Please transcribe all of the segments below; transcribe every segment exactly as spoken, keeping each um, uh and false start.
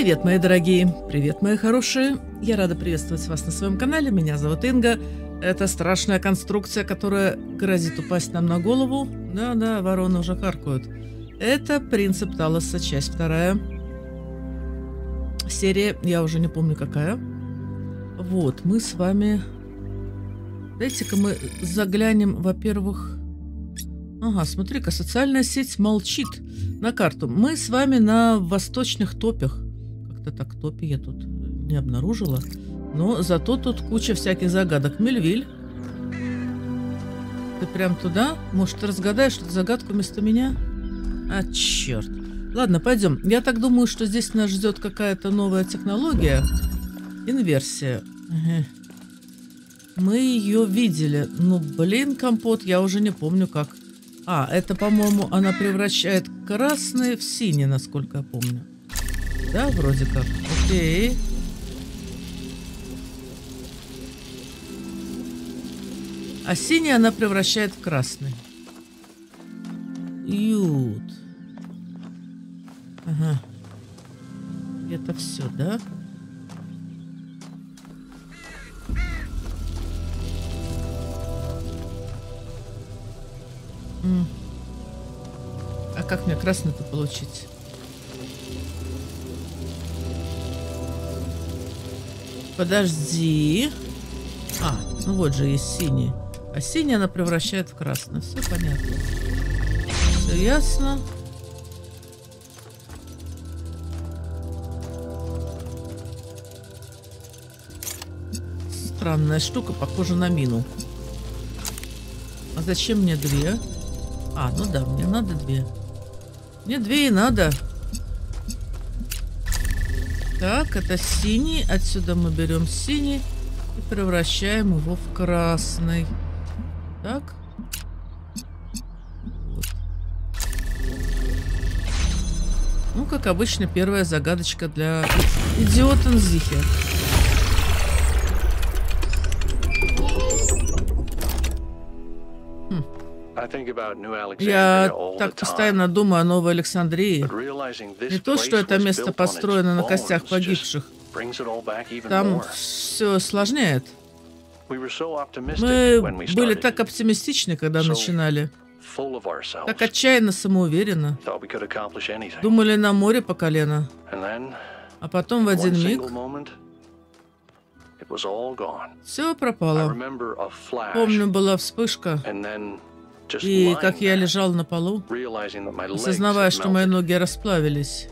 Привет, мои дорогие! Привет, мои хорошие! Я рада приветствовать вас на своем канале. Меня зовут Инга. Это страшная конструкция, которая грозит упасть нам на голову. Да-да, вороны уже каркают. Это «Принцип Талоса», часть вторая. Серия, я уже не помню какая. Вот, мы с вами... Дайте-ка мы заглянем, во-первых... Ага, смотри-ка, социальная сеть молчит на карту. Мы с вами на восточных топях. Как-то так топи я тут не обнаружила. Но зато тут куча всяких загадок. Мельвиль, ты прям туда? Может, ты разгадаешь эту загадку вместо меня? А, черт. Ладно, пойдем. Я так думаю, что здесь нас ждет какая-то новая технология. Инверсия. Ага. Мы ее видели. Ну, блин, компот, я уже не помню как. А, это, по-моему, она превращает красный в синий, насколько я помню. Да, вроде как. Окей. А синий она превращает в красный. Ют. Ага. Это все, да? А как мне красный-то получить? Подожди. А, ну вот же есть синий. А синий она превращает в красный. Все понятно. Все ясно. Странная штука, похожа на мину. А зачем мне две? А, ну да, мне надо две. Мне две и надо. Так, это синий. Отсюда мы берем синий и превращаем его в красный. Так. Вот. Ну, как обычно, первая загадочка для идиотензихи. Я так постоянно думаю о Новой Александрии. Не то, что это место построено на костях погибших. Там все осложняет. Мы были так оптимистичны, когда начинали. Так отчаянно самоуверенно. Думали на море по колено. А потом в один миг... Все пропало. Помню, была вспышка. И как я лежал на полу, осознавая, что мои ноги расплавились.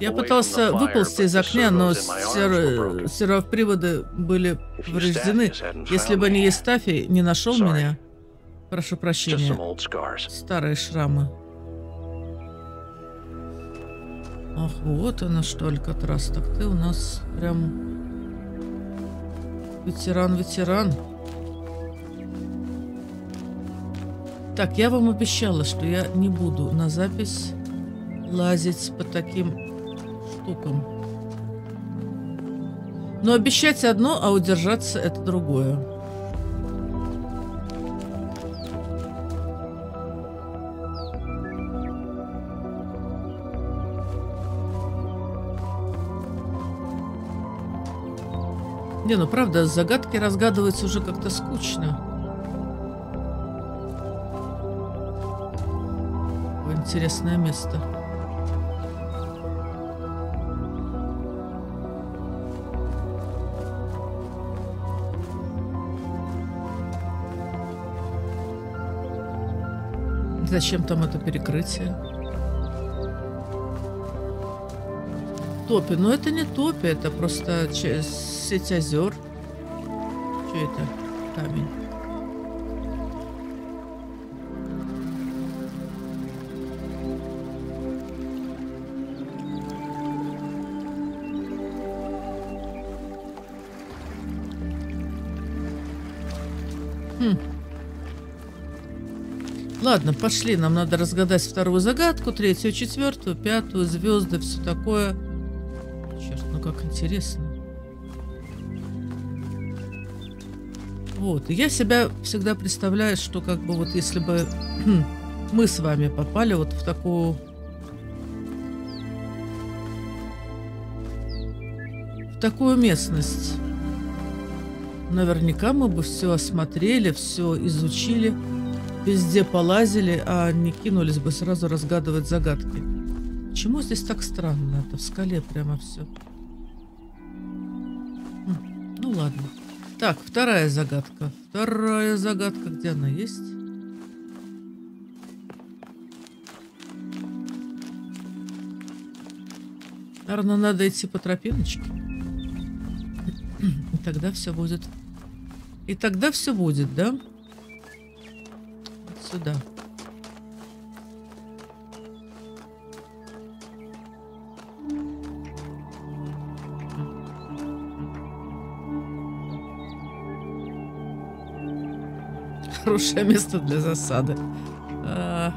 Я пытался выползти из окна, но сервоприводы были повреждены. Если бы не Естафи, не нашел меня. Прошу прощения. Старые шрамы. Ах, вот она что, Алькатрас. Так ты у нас прям... Ветеран-ветеран. Так, я вам обещала, что я не буду на запись лазить по таким штукам. Но обещать одно, а удержаться это другое. Не, ну правда, загадки разгадываются уже как-то скучно. Интересное место. Зачем там это перекрытие? Топи. Но это не топи, это просто сеть озер. Что это? Камень. Ладно, пошли. Нам надо разгадать вторую загадку, третью, четвертую, пятую, звезды, все такое. Черт, ну как интересно. Вот. Я себя всегда представляю, что как бы вот если бы мы с вами попали вот в такую такую местность. Наверняка мы бы все осмотрели, все изучили, везде полазили, а не кинулись бы сразу разгадывать загадки. Почему здесь так странно? Это в скале прямо все. Хм, ну ладно. Так, вторая загадка. Вторая загадка, где она есть? Наверное, надо идти по тропиночке. И тогда все будет. И тогда все будет, да? Вот сюда. Хорошее место для засады. А...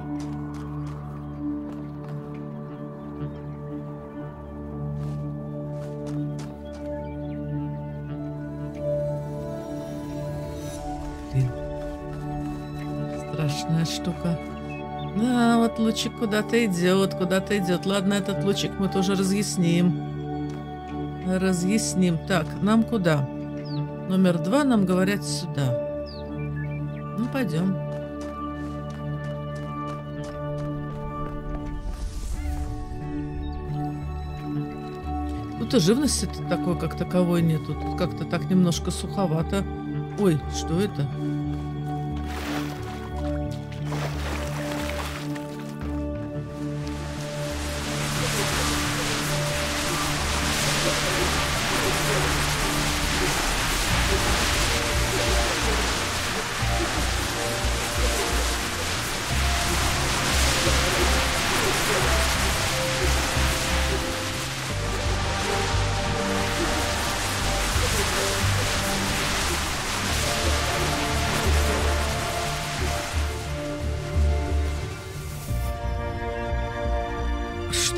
Страшная штука. Да, вот лучик куда-то идет, куда-то идет. Ладно, этот лучик мы тоже разъясним. Разъясним. Так, нам куда? Номер два нам говорят сюда. Ну, пойдем. Тут и живности-то такой, как таковой, нету. Тут как-то так немножко суховато. Ой, что это?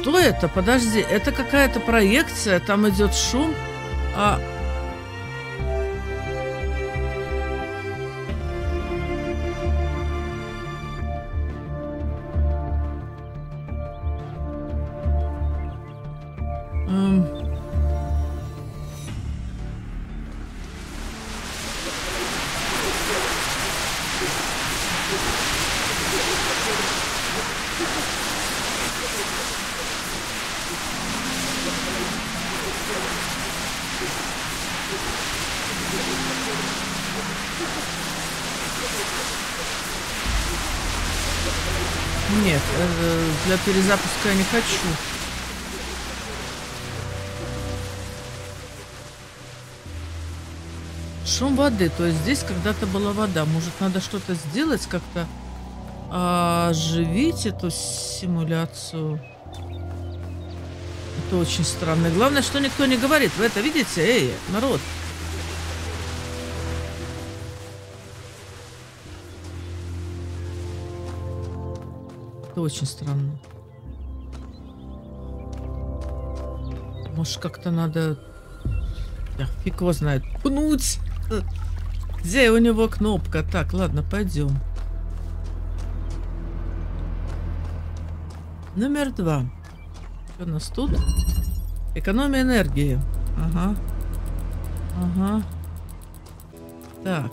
Что это? Подожди, это какая-то проекция, там идет шум, а... Нет, для перезапуска я не хочу. Шум воды. То есть здесь когда-то была вода. Может, надо что-то сделать, как-то оживить эту симуляцию. Это очень странно. Главное, что никто не говорит. Вы это видите? Эй, народ! Это очень странно. Может, как-то надо... Я фиг его знает. Пнуть! Где у него кнопка? Так, ладно, пойдем. Номер два. Что у нас тут? Экономия энергии. Ага. Ага. Так.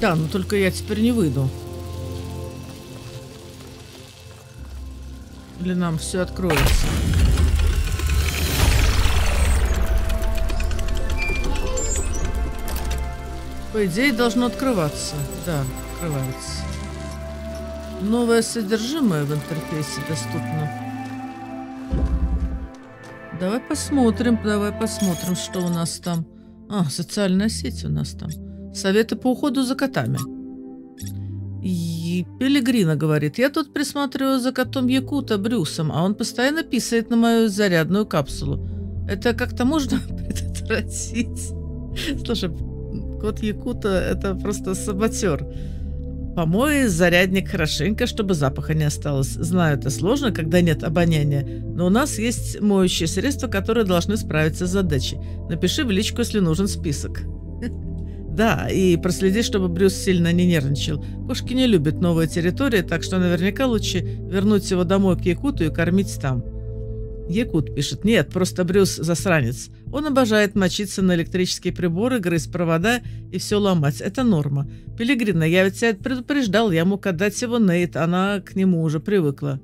Да, но только я теперь не выйду. Или нам все откроется. По идее, должно открываться. Да, открывается. Новое содержимое в интерфейсе доступно. Давай посмотрим, давай посмотрим, что у нас там. А, социальная сеть у нас там. Советы по уходу за котами. И Пилигрина говорит, я тут присматриваю за котом Якута Брюсом, а он постоянно писает на мою зарядную капсулу. Это как-то можно предотвратить? Слушай, кот Якута это просто саботер. Помой зарядник хорошенько, чтобы запаха не осталось. Знаю, это сложно, когда нет обоняния, но у нас есть моющие средства, которые должны справиться с задачей. Напиши в личку, если нужен список. Да, и проследи, чтобы Брюс сильно не нервничал. Кошки не любят новые территории, так что наверняка лучше вернуть его домой к Якуту и кормить там. Якут пишет, нет, просто Брюс засранец. Он обожает мочиться на электрические приборы, грызть провода и все ломать. Это норма. Пилигрина, я ведь тебя предупреждал, я мог отдать его Нейт, она к нему уже привыкла.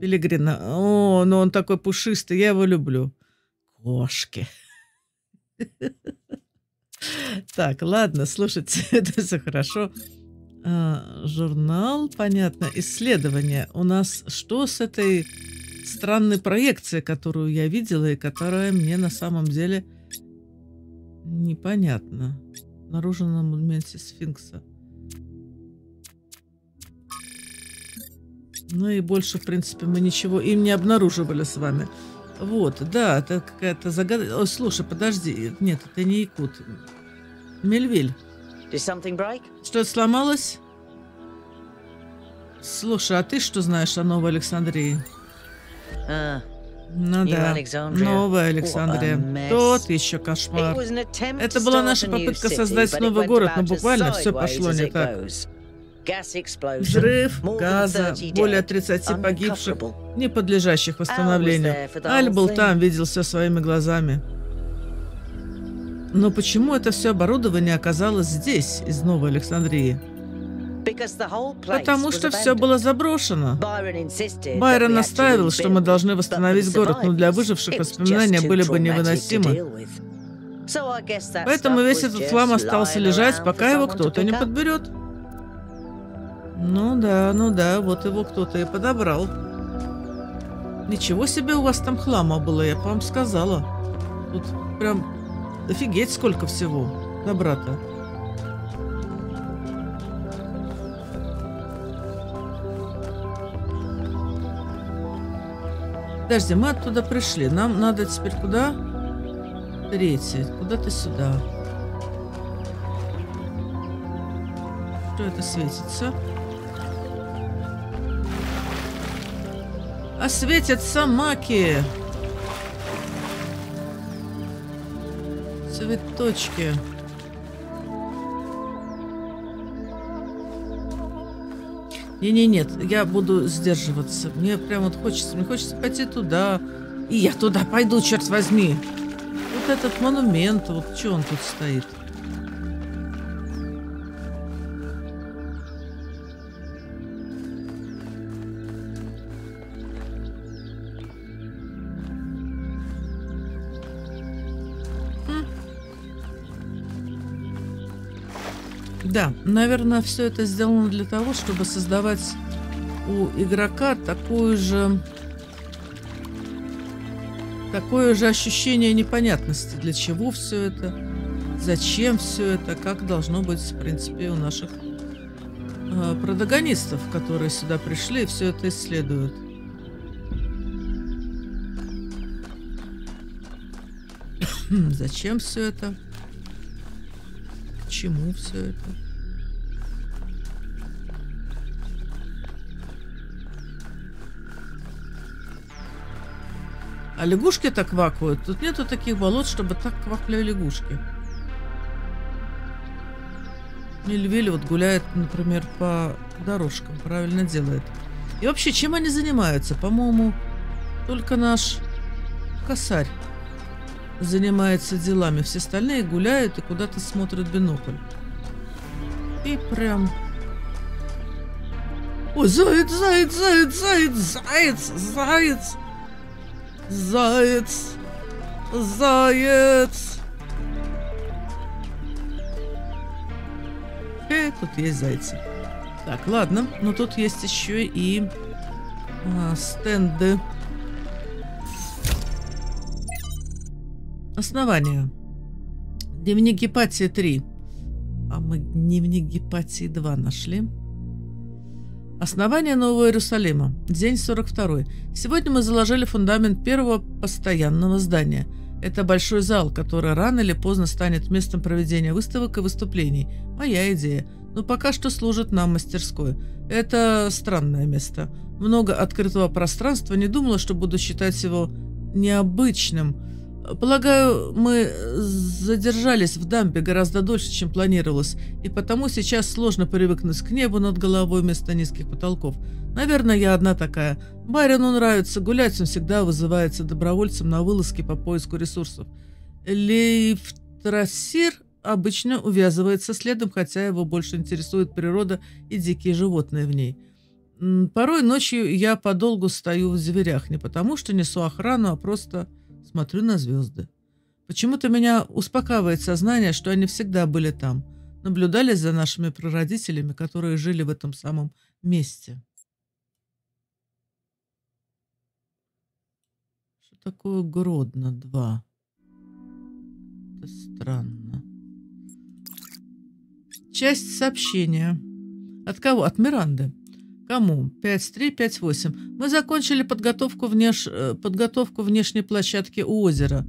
Пилигрина, о, но он такой пушистый, я его люблю. Кошки. Так, ладно, слушайте, это все хорошо. Журнал, понятно. Исследование. У нас что с этой странной проекцией, которую я видела и которая мне на самом деле непонятна. Обнаружена в моменте сфинкса. Ну и больше, в принципе, мы ничего им не обнаруживали с вами. Вот, да, это какая-то загадка. Ой, слушай, подожди. Нет, это не Якут. Мельвиль. Что-то сломалось? Слушай, а ты что знаешь о Новой Александрии? Uh, ну да, Новая Александрия. Тот еще кошмар. Это была наша попытка создать новый город, но буквально все пошло не так. Взрыв газа, более тридцати погибших, не подлежащих восстановлению. Аль был там, видел все своими глазами. Но почему это все оборудование оказалось здесь, из Новой Александрии? Потому что все было заброшено. Байрон настаивал, что мы должны восстановить город, но для выживших воспоминания были бы невыносимы. Поэтому весь этот хлам остался лежать, пока его кто-то не подберет. Ну да, ну да, вот его кто-то и подобрал. Ничего себе у вас там хлама было, я вам сказала. Тут прям офигеть сколько всего добра-то. Подожди, мы оттуда пришли. Нам надо теперь куда? Третье. Куда-то сюда. Что это светится? А светятся маки. Цветочки. Не-не-нет, я буду сдерживаться. Мне прям вот хочется, мне хочется пойти туда. И я туда пойду, черт возьми. Вот этот монумент, вот что он тут стоит. Да, наверное, все это сделано для того, чтобы создавать у игрока такое же, такое же ощущение непонятности. Для чего все это, зачем все это, как должно быть, в принципе, у наших э, протагонистов, которые сюда пришли и все это исследуют. Зачем все это? Почему все это? А лягушки так квакают? Тут нету таких болот, чтобы так квакали лягушки. Мельвиль вот гуляет, например, по дорожкам. Правильно делает. И вообще, чем они занимаются? По-моему, только наш косарь занимается делами. Все остальные гуляют и куда-то смотрят бинокль. И прям... О, заяц, заяц, заяц, заяц, заяц, заяц, заяц, заяц. Э, тут есть зайцы. Так, ладно, но тут есть еще и а, стенды. Основание. Дневник Гепатии три. А мы дневник Гепатии два нашли. Основание Нового Иерусалима. День сорок второй. Сегодня мы заложили фундамент первого постоянного здания. Это большой зал, который рано или поздно станет местом проведения выставок и выступлений. Моя идея. Но пока что служит нам мастерской. Это странное место. Много открытого пространства. Не думала, что буду считать его необычным. Полагаю, мы задержались в дамбе гораздо дольше, чем планировалось, и потому сейчас сложно привыкнуть к небу над головой вместо низких потолков. Наверное, я одна такая. Байрону нравится гулять, он всегда вызывается добровольцем на вылазки по поиску ресурсов. Лейф-трассир обычно увязывается следом, хотя его больше интересует природа и дикие животные в ней. Порой ночью я подолгу стою в дверях, не потому что несу охрану, а просто... смотрю на звезды. Почему-то меня успокаивает сознание, что они всегда были там, наблюдали за нашими прародителями, которые жили в этом самом месте. Что такое Гродно два? Это странно. Часть сообщения. От кого? От Миранды. Кому? пять три пять восемь. Мы закончили подготовку, внеш... подготовку внешней площадки у озера.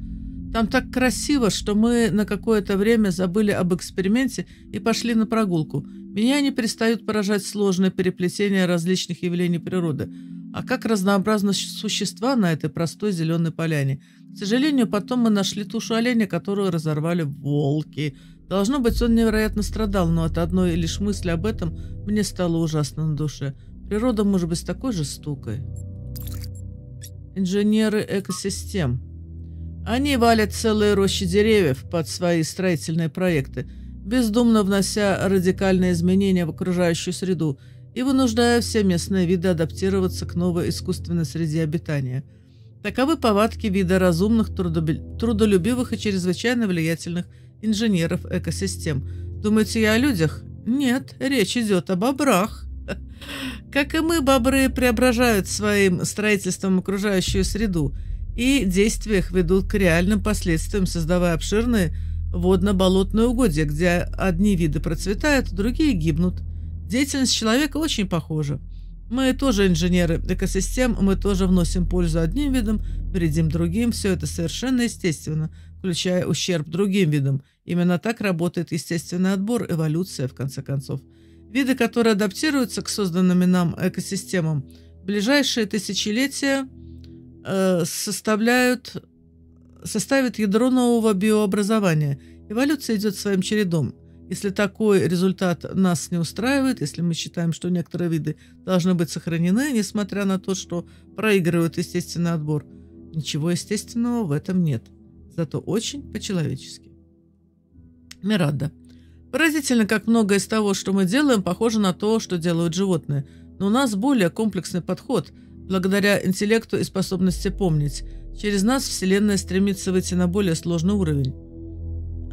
Там так красиво, что мы на какое-то время забыли об эксперименте и пошли на прогулку. Меня не перестают поражать сложные переплетения различных явлений природы. А как разнообразны существа на этой простой зеленой поляне. К сожалению, потом мы нашли тушу оленя, которую разорвали волки. Должно быть, он невероятно страдал, но от одной лишь мысли об этом мне стало ужасно на душе. Природа может быть такой жестокой. Инженеры экосистем. Они валят целые рощи деревьев под свои строительные проекты, бездумно внося радикальные изменения в окружающую среду и вынуждая все местные виды адаптироваться к новой искусственной среде обитания. Таковы повадки вида разумных, трудолюбивых и чрезвычайно влиятельных инженеров экосистем. Думаете, я о людях? Нет, речь идет об бобрах. Как и мы, бобры преображают своим строительством окружающую среду, и действия их ведут к реальным последствиям, создавая обширные водно-болотные угодья, где одни виды процветают, другие гибнут. Деятельность человека очень похожа. Мы тоже инженеры экосистем, мы тоже вносим пользу одним видам, вредим другим, все это совершенно естественно, включая ущерб другим видам. Именно так работает естественный отбор, эволюция, в конце концов. Виды, которые адаптируются к созданным нам экосистемам, ближайшие тысячелетия э, составляют, составят ядро нового биообразования. Эволюция идет своим чередом. Если такой результат нас не устраивает, если мы считаем, что некоторые виды должны быть сохранены, несмотря на то, что проигрывают естественный отбор, ничего естественного в этом нет. Зато очень по-человечески. Миранда. Поразительно, как многое из того, что мы делаем, похоже на то, что делают животные. Но у нас более комплексный подход, благодаря интеллекту и способности помнить. Через нас Вселенная стремится выйти на более сложный уровень.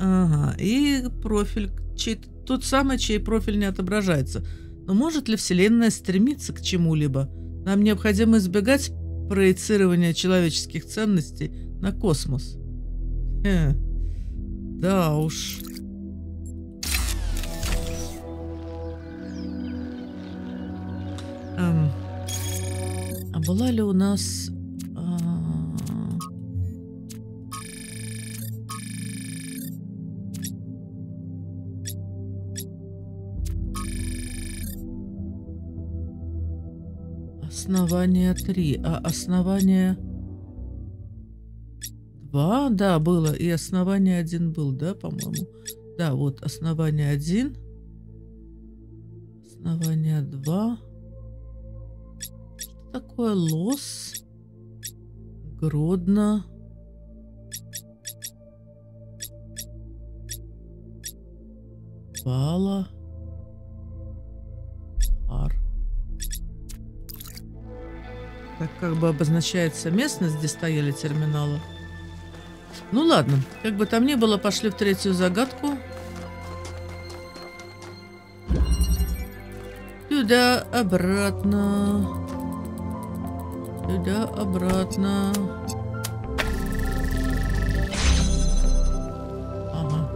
Ага, и профиль, чей, тот самый, чей профиль не отображается. Но может ли Вселенная стремиться к чему-либо? Нам необходимо избегать проецирования человеческих ценностей на космос. Хе, да уж... А была ли у нас... А... Основание три. А основание два, да, было. И основание один был, да, по-моему? Да, вот основание один. Основание два. Такое Лос, Гродно. Бала. R. Так как бы обозначается местность, где стояли терминалы. Ну ладно, как бы там ни было, пошли в третью загадку. Сюда, обратно. Сюда, обратно. Ага.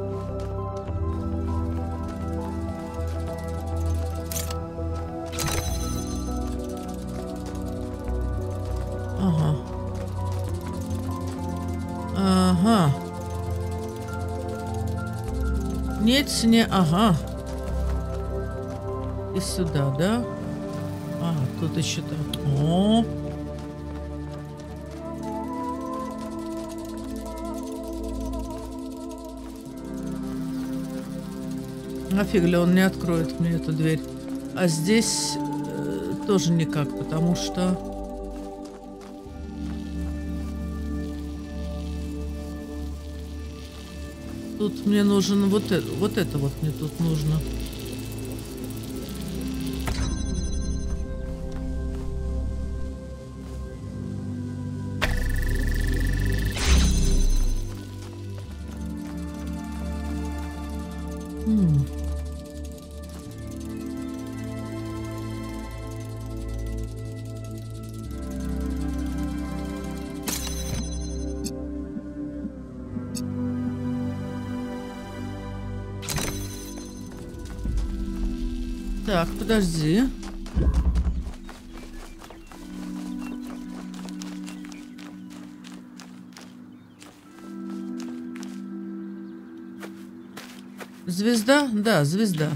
Ага. Ага. Нет, не ага. И сюда, да? А, тут еще там. О! Нафиг ли он не откроет мне эту дверь? А здесь э, тоже никак, потому что... Тут мне нужен вот это. Вот это вот мне тут нужно. Так, подожди. Звезда? Да, звезда.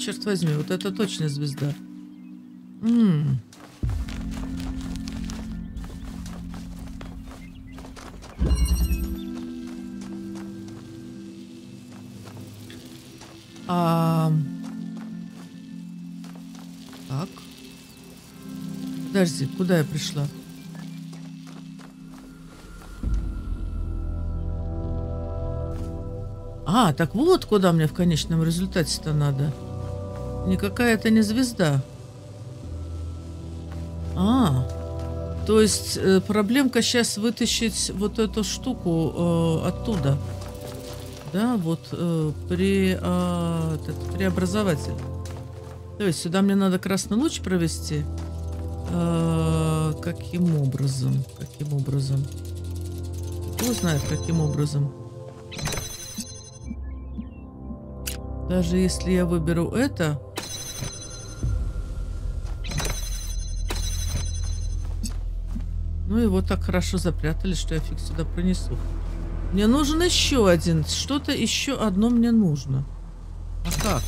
Черт возьми, вот это точно звезда. М-м. А... Так. Подожди, куда я пришла? А, так вот куда мне в конечном результате-то надо. Никакая это не звезда. А, то есть э, проблемка сейчас вытащить вот эту штуку э, оттуда. Да, вот э, при, э, этот, преобразователь. То есть сюда мне надо красный луч провести. Э, каким образом? Каким образом? Кто знает, каким образом? Даже если я выберу это... Ну, его так хорошо запрятали, что я фиг сюда пронесу. Мне нужен еще один. Что-то еще одно мне нужно. А как?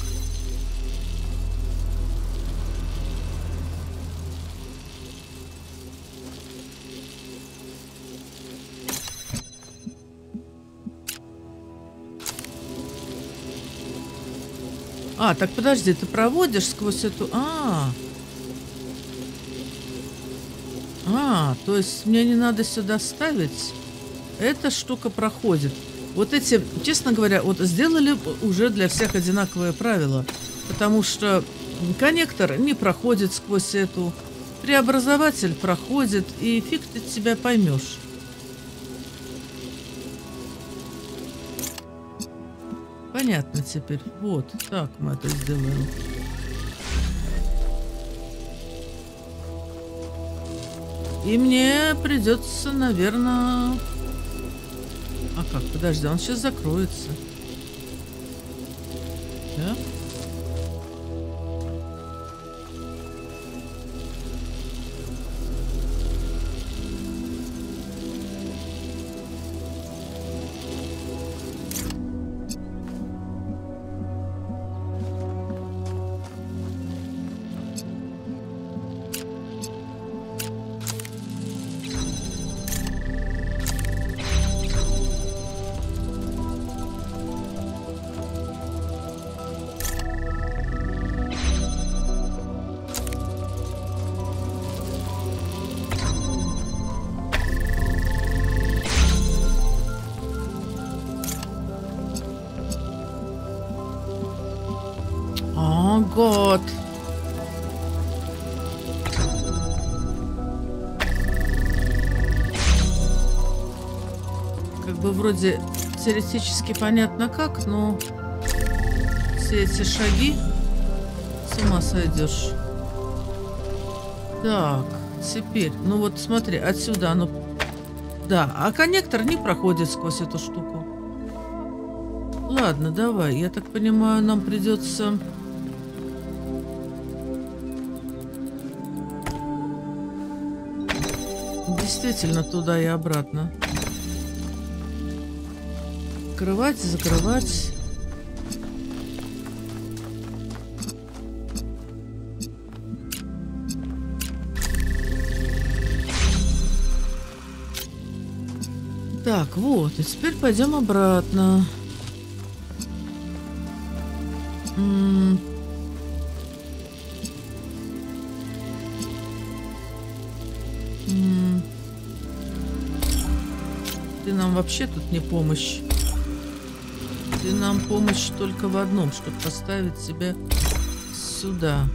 А, так подожди, ты проводишь сквозь эту... А, а, то есть мне не надо сюда ставить. Эта штука проходит. Вот эти, честно говоря, вот сделали уже для всех одинаковые правила. Потому что коннектор не проходит сквозь эту. Преобразователь проходит, и фиг ты тебя поймешь. Понятно теперь. Вот так мы это сделаем. И мне придется, наверное... А как? Подожди, он сейчас закроется. Да? вроде теоретически понятно как, но все эти шаги, с ума сойдешь. Так, теперь, ну вот смотри, отсюда оно... Да, а коннектор не проходит сквозь эту штуку. Ладно, давай, я так понимаю, нам придется... Действительно, туда и обратно. Открывать, закрывать. Так, вот, и теперь пойдем обратно. М-м- М-м- Ты нам вообще тут не помощь. Ты нам помощь только в одном, чтобы поставить тебя сюда.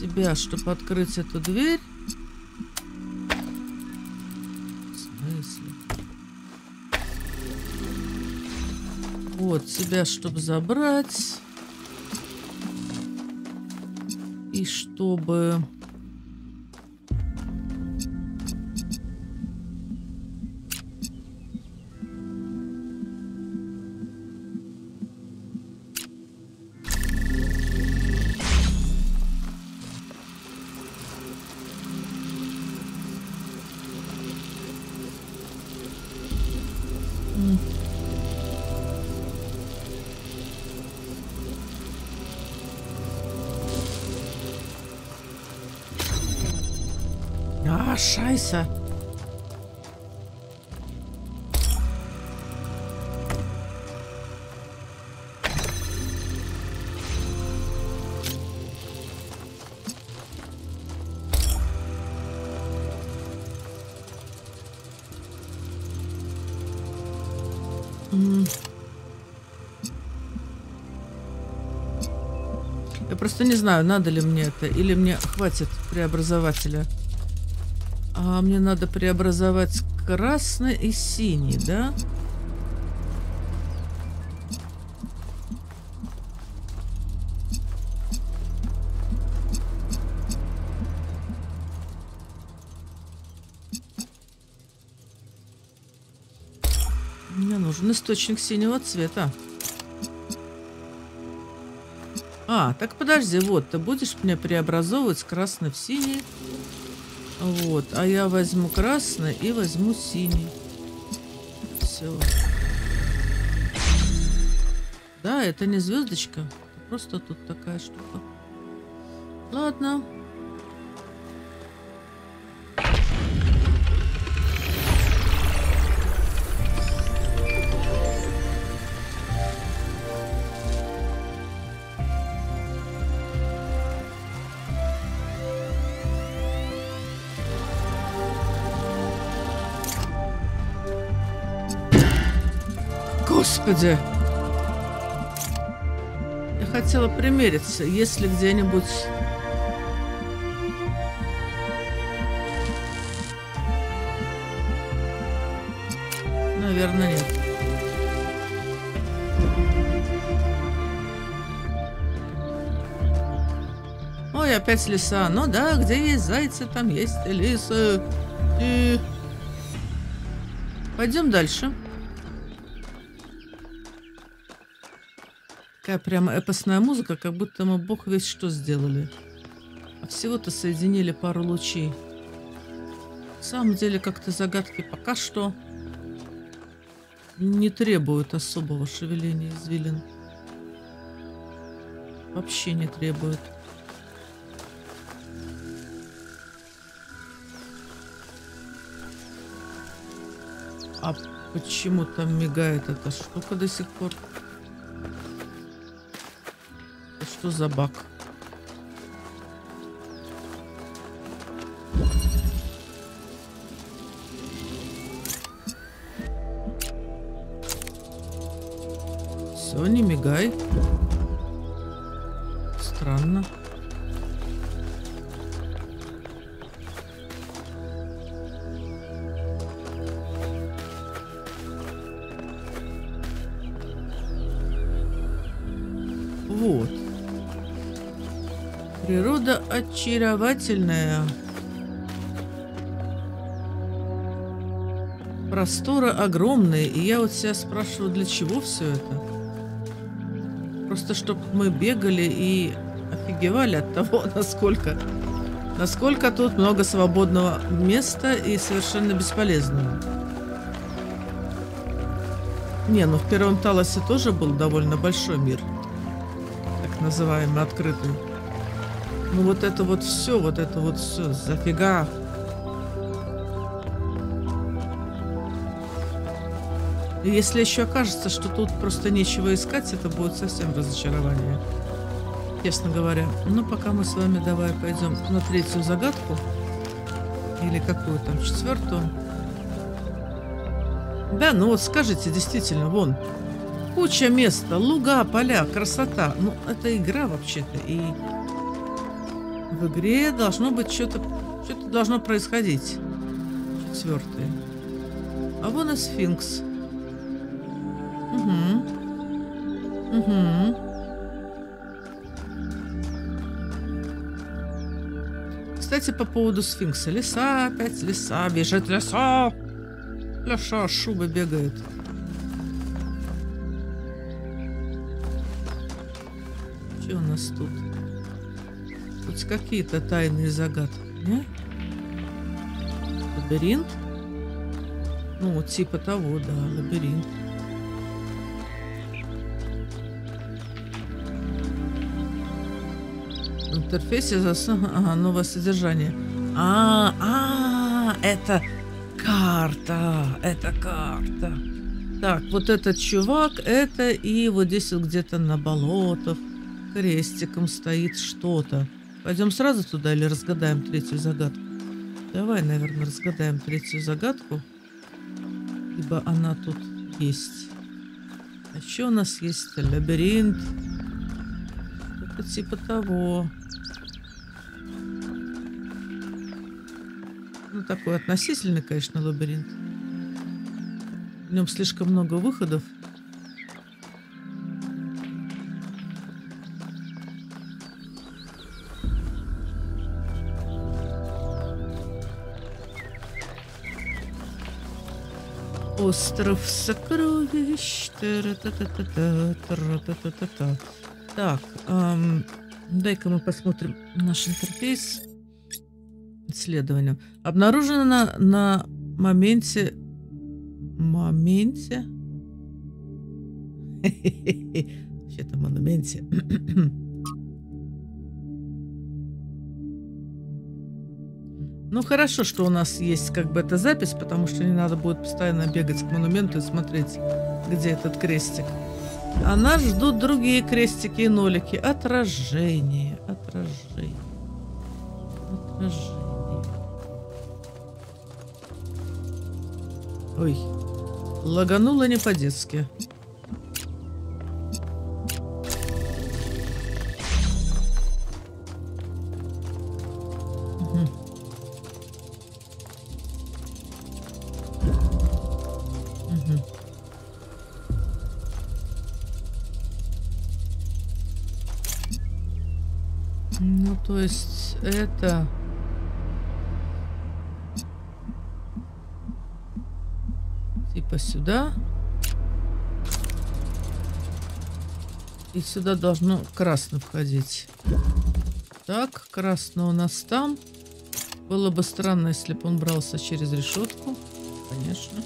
Тебя, чтобы открыть эту дверь. Вот, тебя, чтобы забрать. И чтобы... Шайса. Я просто не знаю, надо ли мне это, или мне хватит преобразователя. А мне надо преобразовать красный и синий, да? Мне нужен источник синего цвета. А, так подожди, вот, ты будешь мне преобразовывать красный в синий. Вот, а я возьму красный и возьму синий. Все. Да, это не звездочка. Просто тут такая штука. Ладно. Господи! Я хотела примериться, если где-нибудь... Наверное, нет. Ой, опять лиса. Ну да, где есть зайцы, там есть и лисы. И... Пойдем дальше. Такая прямо эпосная музыка, как будто мы бог весь что сделали. А всего-то соединили пару лучей. На самом деле как-то загадки пока что не требуют особого шевеления извилин. Вообще не требуют. А почему там мигает эта штука до сих пор? Что за баг? Все, не мигай. Странно. Вот. Природа очаровательная. Просторы огромные. И я вот себя спрашиваю, для чего все это? Просто чтобы мы бегали и офигевали от того, насколько... Насколько тут много свободного места и совершенно бесполезного. Не, ну в первом Талосе тоже был довольно большой мир. Так называемый открытый. Ну вот это вот все, вот это вот все, зафига. И если еще окажется, что тут просто нечего искать, это будет совсем разочарование. Честно говоря. Ну, пока мы с вами давай пойдем на третью загадку. Или какую там, четвертую. Да, ну вот скажите, действительно, вон. Куча места, луга, поля, красота. Ну, это игра вообще-то. И в игре должно быть что-то... Что-то должно происходить. Четвертый. А вон и сфинкс. Угу. Угу. Кстати, по поводу сфинкса. Лиса, опять лиса, бежит лиса. Лиса, шуба бегает. Что у нас тут? Хоть какие-то тайные загадки, не? Лабиринт? Ну, типа того, да, лабиринт. Интерфейсе зас... Ага, новое содержание. А, а, это карта. Это карта. Так, вот этот чувак, это и вот здесь вот где-то на болотах крестиком стоит что-то. Пойдем сразу туда или разгадаем третью загадку? Давай, наверное, разгадаем третью загадку. Ибо она тут есть. А что у нас есть? Лабиринт. Что-то типа того. Ну, такой относительный, конечно, лабиринт. В нем слишком много выходов. Остров сокровищ. Та-та-та-та-та-та-та-та-та-та. Так, эм, дай-ка мы посмотрим наш интерфейс. Исследованием. Обнаружено на, на моменте... Моменте? Вообще-то монументе. Ну, хорошо, что у нас есть как бы эта запись, потому что не надо будет постоянно бегать к монументу и смотреть, где этот крестик. А нас ждут другие крестики и нолики. Отражение. Отражение. Отражение. Ой, лагануло не по-детски. Угу. Угу. Ну, то есть это... Сюда. И сюда должно красно входить. Так, красно у нас там. Было бы странно, если бы он брался через решетку. Конечно.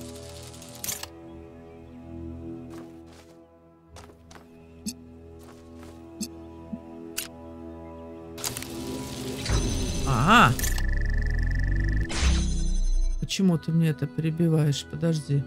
Ага. Почему ты мне это перебиваешь? Подожди.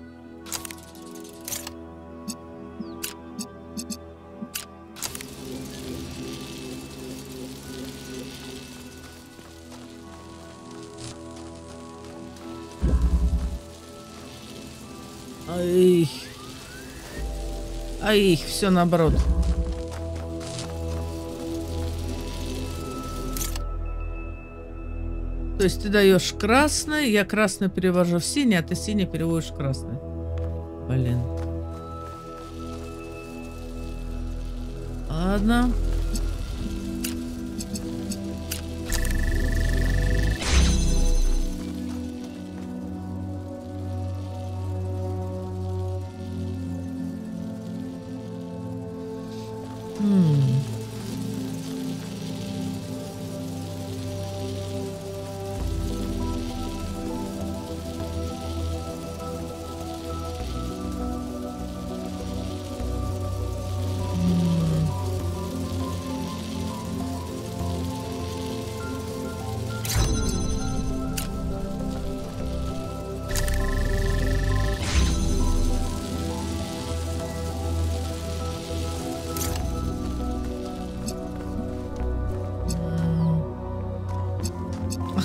А их все наоборот. То есть ты даешь красный, я красный перевожу в синий, а ты синий переводишь в красный. Блин. Ладно.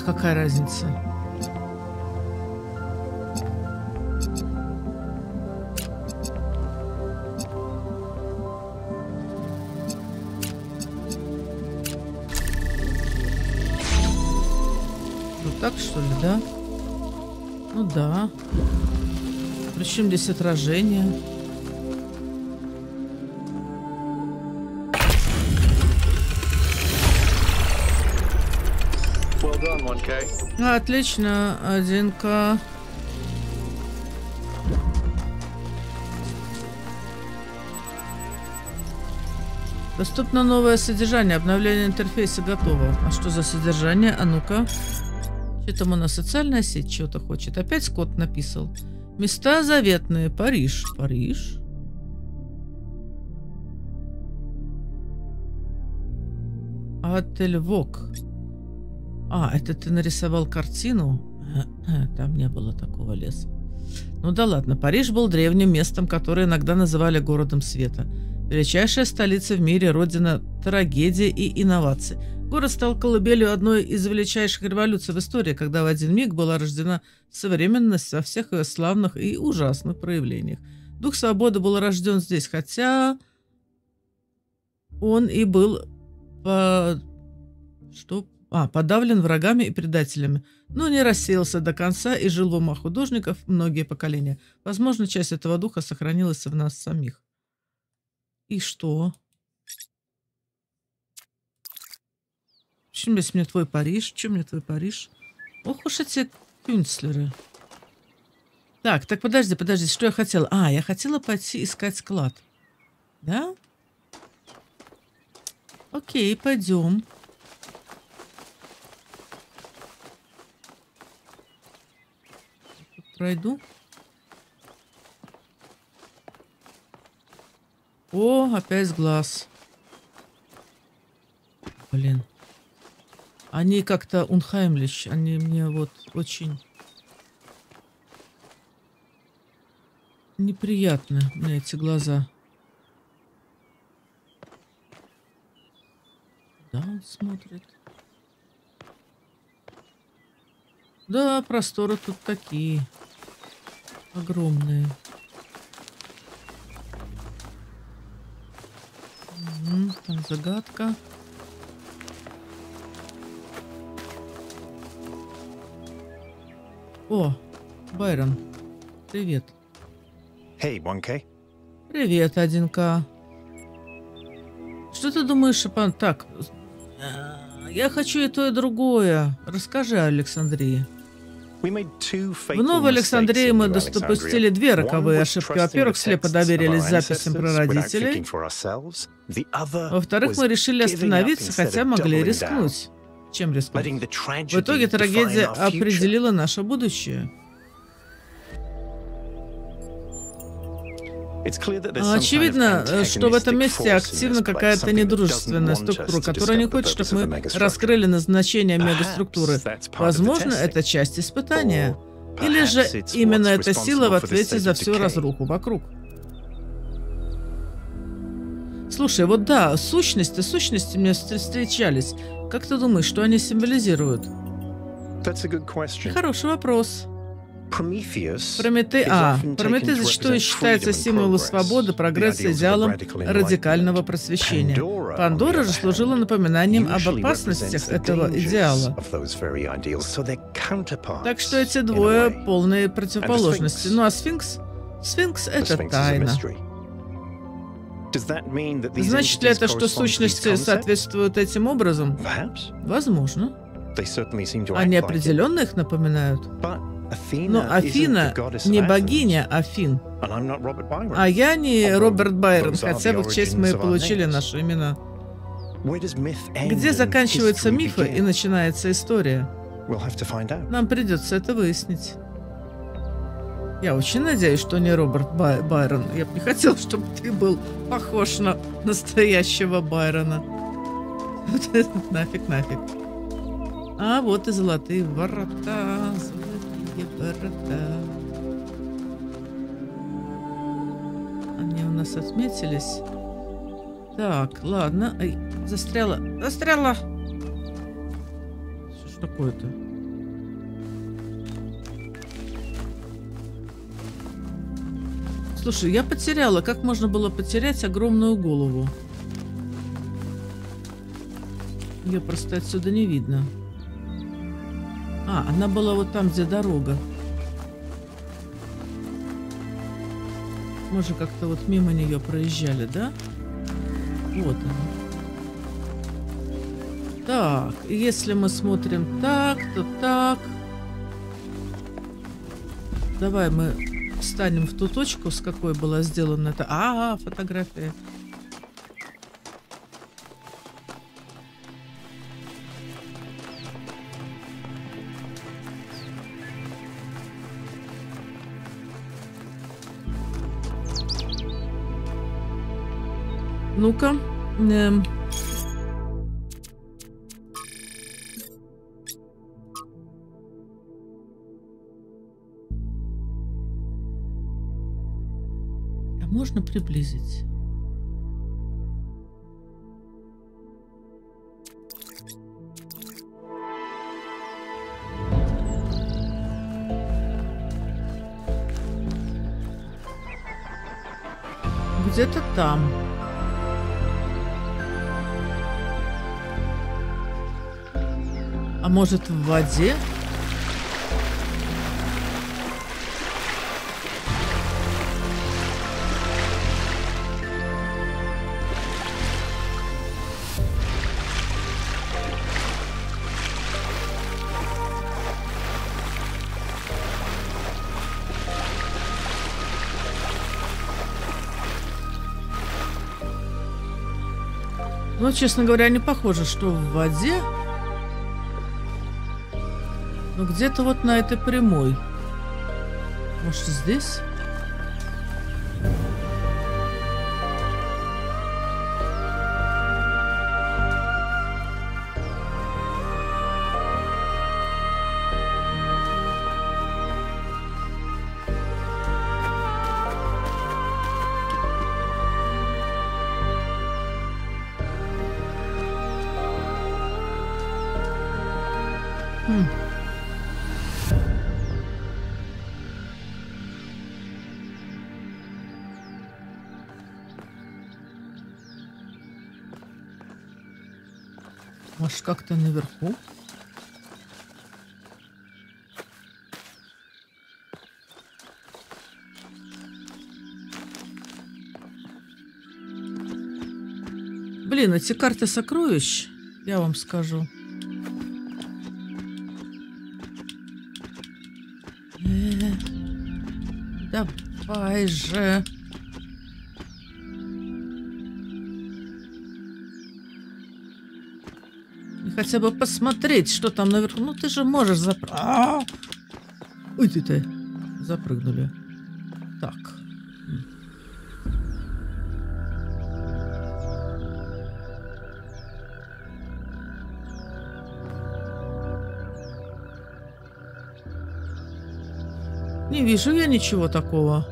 Какая разница? Вот так, что ли, да? Ну да. Причем здесь отражение? Отлично, один ка. Доступно новое содержание. Обновление интерфейса готово. А что за содержание? А ну-ка. Что там у нас? Социальная сеть что-то хочет. Опять Скотт написал. Места заветные. Париж. Париж. Отель Вок. А, это ты нарисовал картину? Там не было такого леса. Ну да ладно. Париж был древним местом, которое иногда называли городом света. Величайшая столица в мире, родина трагедии и инноваций. Город стал колыбелью одной из величайших революций в истории, когда в один миг была рождена современность во всех ее славных и ужасных проявлениях. Дух свободы был рожден здесь, хотя он и был по... Что? А, подавлен врагами и предателями, но не рассеялся до конца и жил в умах художников многие поколения. Возможно, часть этого духа сохранилась в нас самих. И что? Чем здесь мне твой Париж? Чем мне твой Париж? Ох уж эти кюнстлеры. Так, так подожди, подожди, что я хотела? А, я хотела пойти искать склад. Да? Окей, пойдем. Пройду. О, опять глаз. Блин. Они как-то унхаймлищ. Они мне вот очень неприятны, мне эти глаза. Да, он смотрит. Да, просторы тут такие. Огромные. Угу, там загадка. О, Байрон. Привет. Hey, один ка. Привет, один ка. Что ты думаешь, Пан? Так, я хочу и то, и другое. Расскажи о Александрии. В Новой Александрии мы допустили две роковые ошибки. Во-первых, слепо доверились записям прародителей. Во-вторых, мы решили остановиться, хотя могли рискнуть. Чем рискнуть? В итоге трагедия определила наше будущее. Очевидно, что в этом месте активна какая-то недружественная структура, которая не хочет, чтобы мы раскрыли назначение мегаструктуры. Возможно, это часть испытания. Или же именно эта сила в ответе за всю разруху вокруг. Слушай, вот да, сущности, сущности мне встречались. Как ты думаешь, что они символизируют? Хороший вопрос. Прометей, а, Прометей зачастую считается символом свободы, прогресса, идеалом радикального просвещения. Пандора же служила напоминанием об опасностях этого идеала. Так что эти двое полные противоположности. Ну а сфинкс? Сфинкс — это тайна. Значит ли это, что сущности соответствуют этим образом? Возможно. Они определенно их напоминают. Но Афина не богиня Афин. А я не Роберт Байрон, хотя бы в честь мы и получили наши имена. Где заканчиваются мифы и начинается история? Нам придется это выяснить. Я очень надеюсь, что не Роберт Бай- Байрон. Я бы не хотел, чтобы ты был похож на настоящего Байрона. Вот это нафиг, нафиг. А вот и золотые ворота. Золотые ворота. Они у нас отметились. Так, ладно. Ай, застряла. Застряла! Что ж такое-то? Слушай, я потеряла. Как можно было потерять огромную голову? Ее просто отсюда не видно. А, она была вот там, где дорога. Мы же как-то вот мимо нее проезжали, да? Вот она. Так, если мы смотрим так, то так. Давай мы... встанем в ту точку, с какой была сделана эта... А, фотография. Ну-ка. Эм. Можно приблизить. Где-то там. А может, в воде? Ну, честно говоря, не похоже, что в воде. Но где-то вот на этой прямой. Может, здесь? Может, как-то наверху? Блин, эти карты сокровищ, я вам скажу. Давай же. Хотя бы посмотреть, что там наверху. Ну ты же можешь запрыгнуть. Ой, ты ты. Запрыгнули. Так. Не вижу я ничего такого.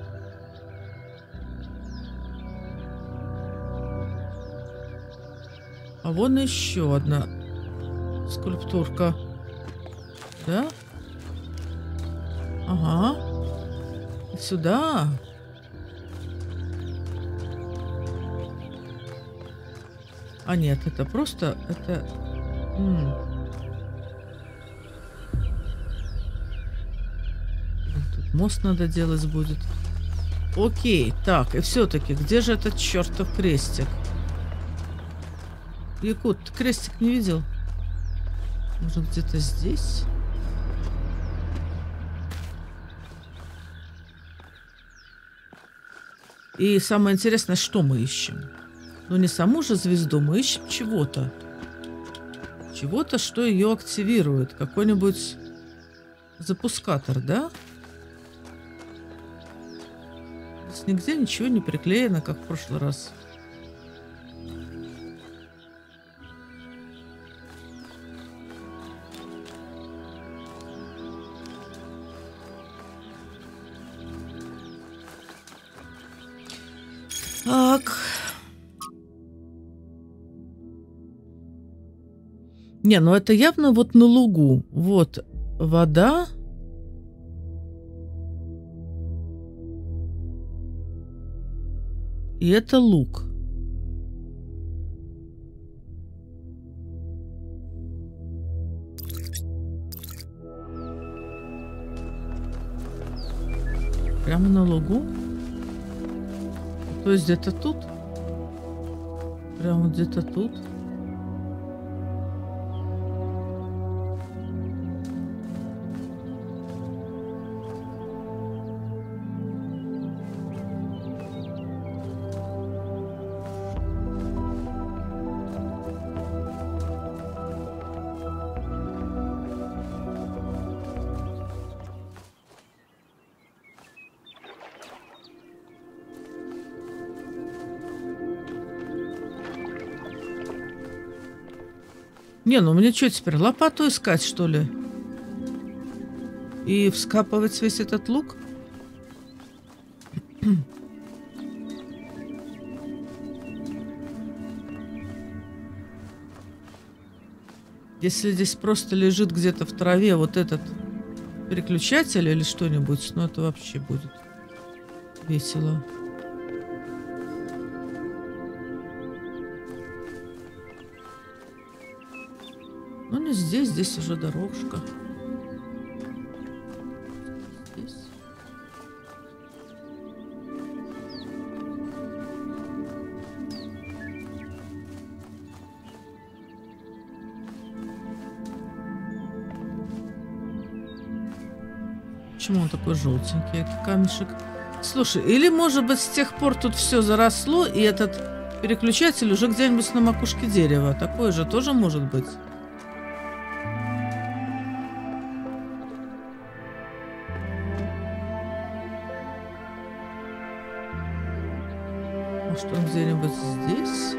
А вон еще одна скульптурка. Да? Ага. Сюда. А нет, это просто... Это... М-м. Тут мост надо делать будет. Окей, так, и все-таки, где же этот чертов крестик? Якут, ты крестик не видел? Может, где-то здесь? И самое интересное, что мы ищем. Но не саму же звезду, мы ищем чего-то. Чего-то, что ее активирует. Какой-нибудь запускатор, да? Здесь нигде ничего не приклеено, как в прошлый раз. Не, ну это явно вот на лугу. Вот вода. И это луг. Прямо на лугу. То есть где-то тут. Прямо где-то тут. Не, ну мне что теперь, лопату искать, что ли? И вскапывать весь этот лук? Если здесь просто лежит где-то в траве вот этот переключатель или что-нибудь, ну это вообще будет весело. Здесь, здесь уже дорожка. Здесь. Почему он такой желтенький, этот камешек? Слушай, или может быть с тех пор тут все заросло, и этот переключатель уже где-нибудь на макушке дерева. Такое же тоже может быть. Он где-нибудь здесь?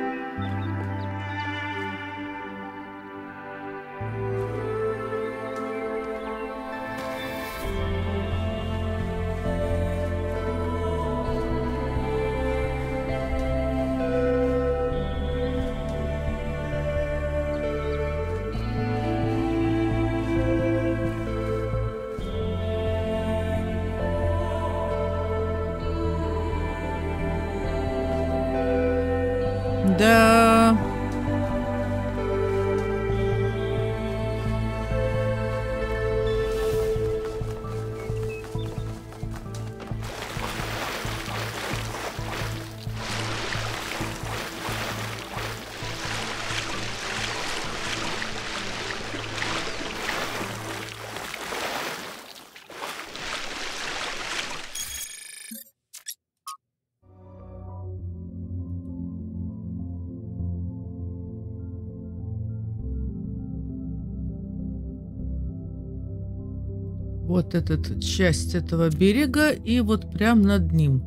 Вот эта часть этого берега и вот прям над ним.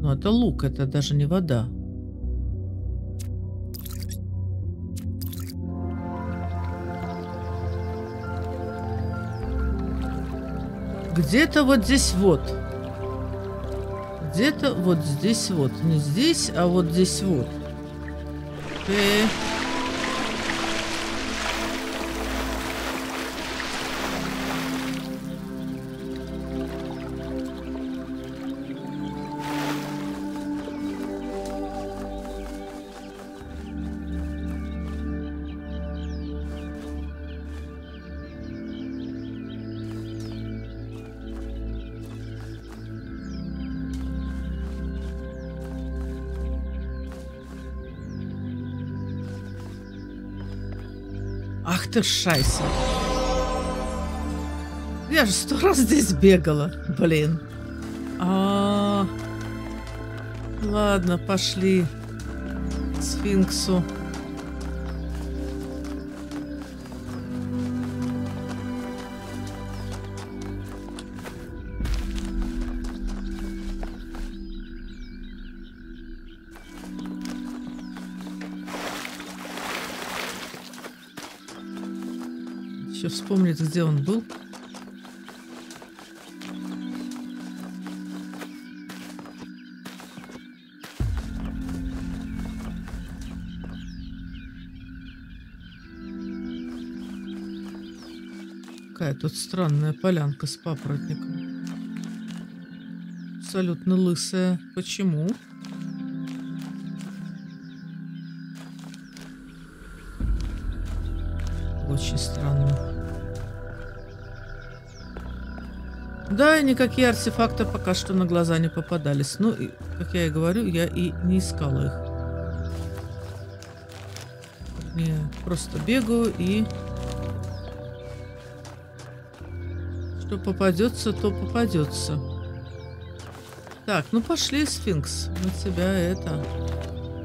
Но это луг, это даже не вода. Где-то вот здесь вот. Где-то вот здесь вот. Не здесь, а вот здесь вот. Окей. Ах ты шайся. Я же сто раз здесь бегала. Блин. А-а-а. Ладно, пошли к сфинксу. Еще вспомнить, где он был. Тут странная полянка с папоротником. Абсолютно лысая. Почему? Очень странно. Да, никакие артефакты пока что на глаза не попадались. Ну, и, как я и говорю, я и не искала их. Я просто бегаю и... Что попадется, то попадется. Так, ну пошли, сфинкс. Мы тебя это...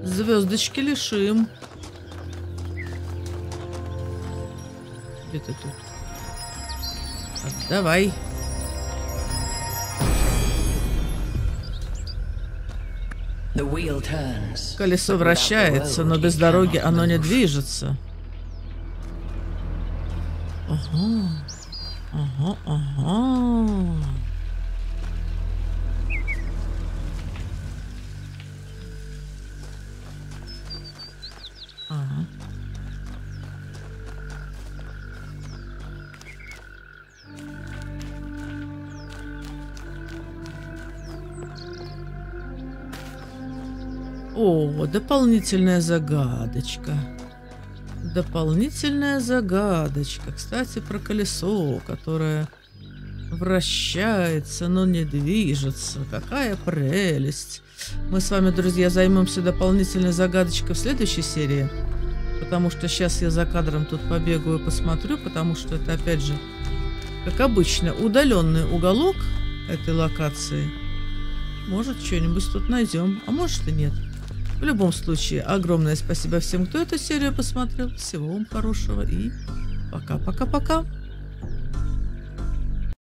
звездочки лишим. Где ты тут? Отдавай. Колесо вращается, но без дороги оно не движется. Ага. Ага, ага. Ага. О, дополнительная загадочка. Дополнительная загадочка. Кстати, про колесо, которое вращается, но не движется. Какая прелесть. Мы с вами, друзья, займемся дополнительной загадочкой в следующей серии. Потому что сейчас я за кадром тут побегаю и посмотрю. Потому что это, опять же, как обычно, удаленный уголок этой локации. Может, что-нибудь тут найдем. А может и нет. В любом случае, огромное спасибо всем, кто эту серию посмотрел. Всего вам хорошего и пока-пока-пока.